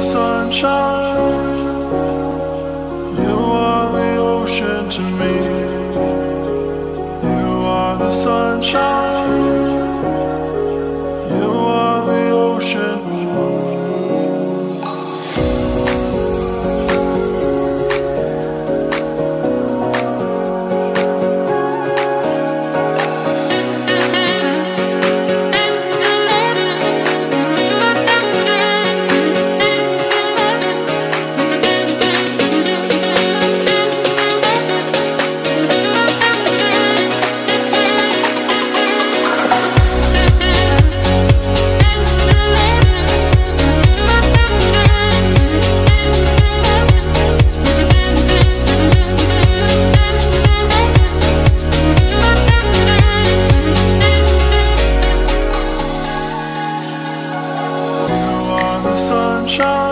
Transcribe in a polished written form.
of sunshine. You are the ocean to me. You are the sunshine. You are the ocean. Sunshine.